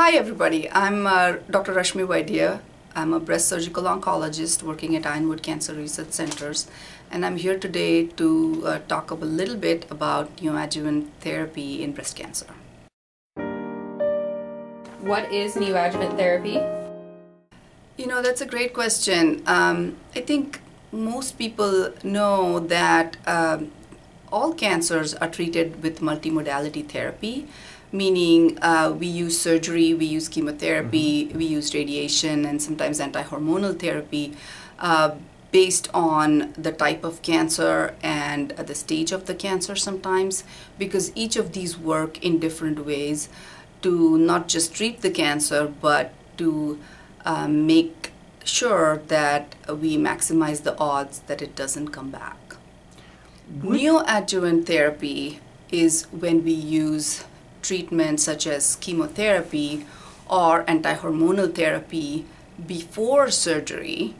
Hi everybody, I'm Dr. Rashmi Vaidya. I'm a breast surgical oncologist working at Ironwood Cancer Research Centers, and I'm here today to talk a little bit about neoadjuvant therapy in breast cancer. What is neoadjuvant therapy? You know, that's a great question. I think most people know that all cancers are treated with multimodality therapy, meaning we use surgery, we use chemotherapy, we use radiation, and sometimes anti-hormonal therapy based on the type of cancer and the stage of the cancer sometimes, because each of these work in different ways to not just treat the cancer, but to make sure that we maximize the odds that it doesn't come back. Neoadjuvant therapy is when we use treatments such as chemotherapy or anti-hormonal therapy before surgery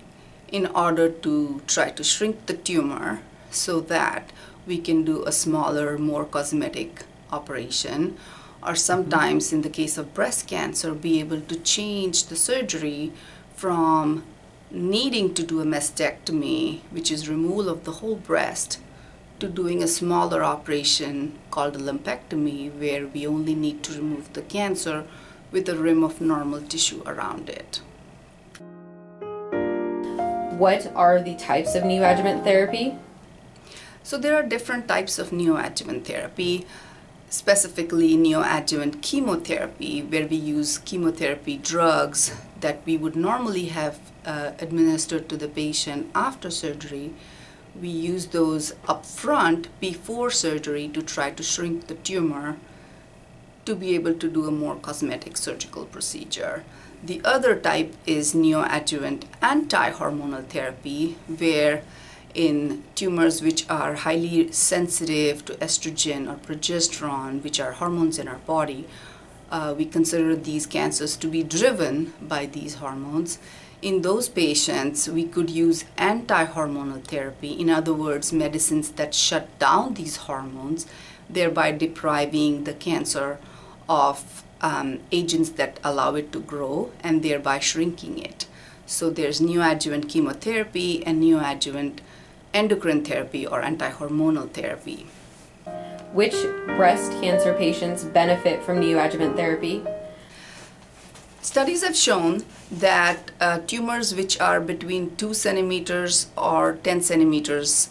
in order to try to shrink the tumor so that we can do a smaller, more cosmetic operation, or sometimes in the case of breast cancer be able to change the surgery from needing to do a mastectomy, which is removal of the whole breast, to doing a smaller operation called a lumpectomy, where we only need to remove the cancer with a rim of normal tissue around it. What are the types of neoadjuvant therapy? So there are different types of neoadjuvant therapy, specifically neoadjuvant chemotherapy, where we use chemotherapy drugs that we would normally have administered to the patient after surgery. We use those up front before surgery to try to shrink the tumor to be able to do a more cosmetic surgical procedure. The other type is neoadjuvant anti-hormonal therapy, where in tumors which are highly sensitive to estrogen or progesterone, which are hormones in our body, we consider these cancers to be driven by these hormones. In those patients, we could use anti-hormonal therapy, in other words, medicines that shut down these hormones, thereby depriving the cancer of agents that allow it to grow and thereby shrinking it. So there's neoadjuvant chemotherapy and neoadjuvant endocrine therapy or anti-hormonal therapy. Which breast cancer patients benefit from neoadjuvant therapy? Studies have shown that tumors which are between 2 centimeters or 10 centimeters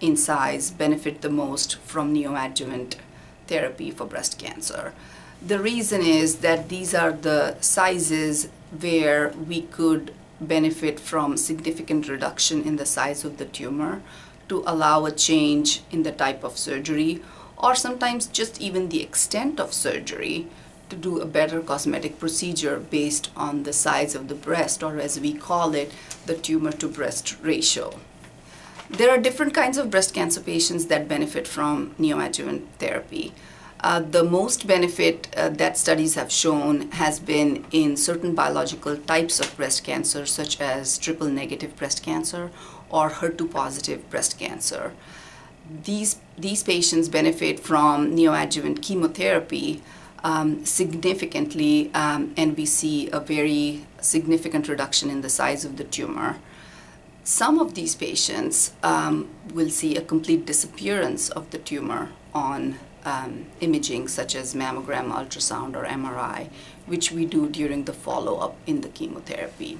in size benefit the most from neoadjuvant therapy for breast cancer. The reason is that these are the sizes where we could benefit from significant reduction in the size of the tumor to allow a change in the type of surgery, or sometimes just even the extent of surgery, to do a better cosmetic procedure based on the size of the breast, or as we call it, the tumor to breast ratio. There are different kinds of breast cancer patients that benefit from neoadjuvant therapy. The most benefit that studies have shown has been in certain biological types of breast cancer, such as triple-negative breast cancer or HER2-positive breast cancer. These patients benefit from neoadjuvant chemotherapy significantly, and we see a very significant reduction in the size of the tumor. Some of these patients will see a complete disappearance of the tumor on imaging, such as mammogram, ultrasound, or MRI, which we do during the follow-up in the chemotherapy.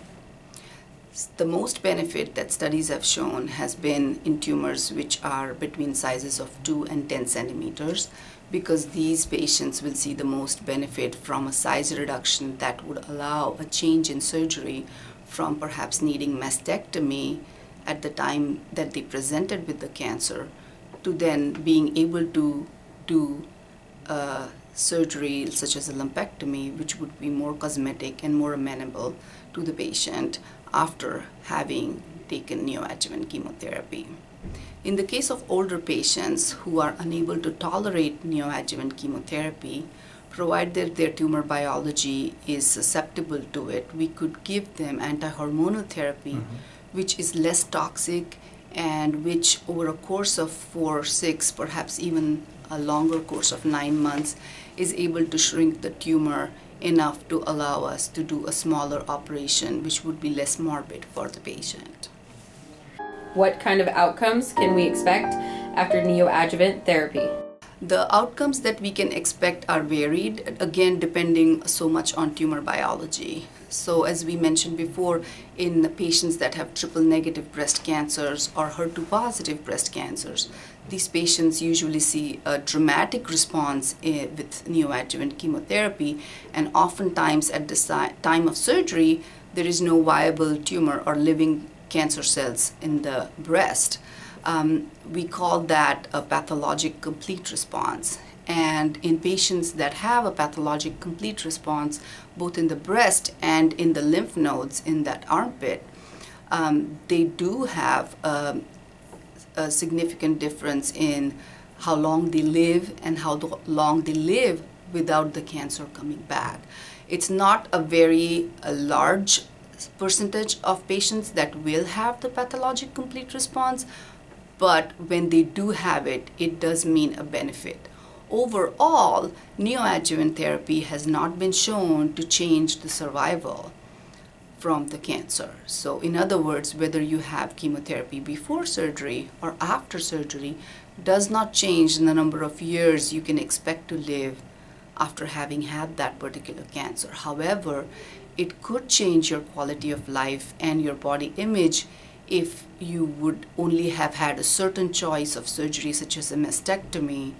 The most benefit that studies have shown has been in tumors which are between sizes of 2 and 10 centimeters, because these patients will see the most benefit from a size reduction that would allow a change in surgery from perhaps needing mastectomy at the time that they presented with the cancer to then being able to do surgery such as a lumpectomy, which would be more cosmetic and more amenable to the patient after having taken neoadjuvant chemotherapy. In the case of older patients who are unable to tolerate neoadjuvant chemotherapy, provided their tumor biology is susceptible to it, we could give them anti-hormonal therapy, which is less toxic and which over a course of 4, 6, perhaps even a longer course of 9 months, is able to shrink the tumor enough to allow us to do a smaller operation, which would be less morbid for the patient. What kind of outcomes can we expect after neoadjuvant therapy? The outcomes that we can expect are varied, again depending so much on tumor biology. So as we mentioned before, in the patients that have triple-negative breast cancers or HER2-positive breast cancers, these patients usually see a dramatic response with neoadjuvant chemotherapy, and oftentimes at the time of surgery, there is no viable tumor or living cancer cells in the breast. We call that a pathologic complete response. And in patients that have a pathologic complete response, both in the breast and in the lymph nodes in that armpit, they do have a significant difference in how long they live and how long they live without the cancer coming back. It's not a very large percentage of patients that will have the pathologic complete response, but when they do have it, it does mean a benefit. Overall, neoadjuvant therapy has not been shown to change the survival from the cancer. So in other words, whether you have chemotherapy before surgery or after surgery does not change the number of years you can expect to live after having had that particular cancer. However, it could change your quality of life and your body image if you would only have had a certain choice of surgery, such as a mastectomy,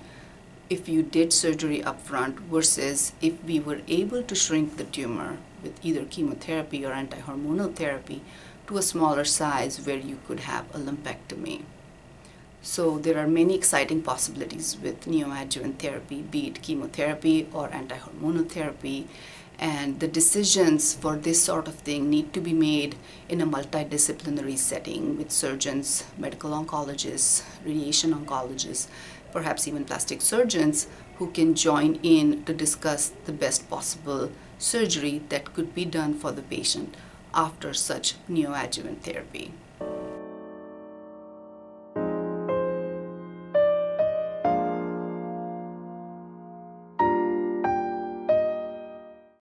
if you did surgery upfront, versus if we were able to shrink the tumor with either chemotherapy or anti-hormonal therapy to a smaller size where you could have a lumpectomy. So there are many exciting possibilities with neoadjuvant therapy, be it chemotherapy or anti-hormonal therapy, and the decisions for this sort of thing need to be made in a multidisciplinary setting with surgeons, medical oncologists, radiation oncologists, perhaps even plastic surgeons who can join in to discuss the best possible surgery that could be done for the patient after such neoadjuvant therapy.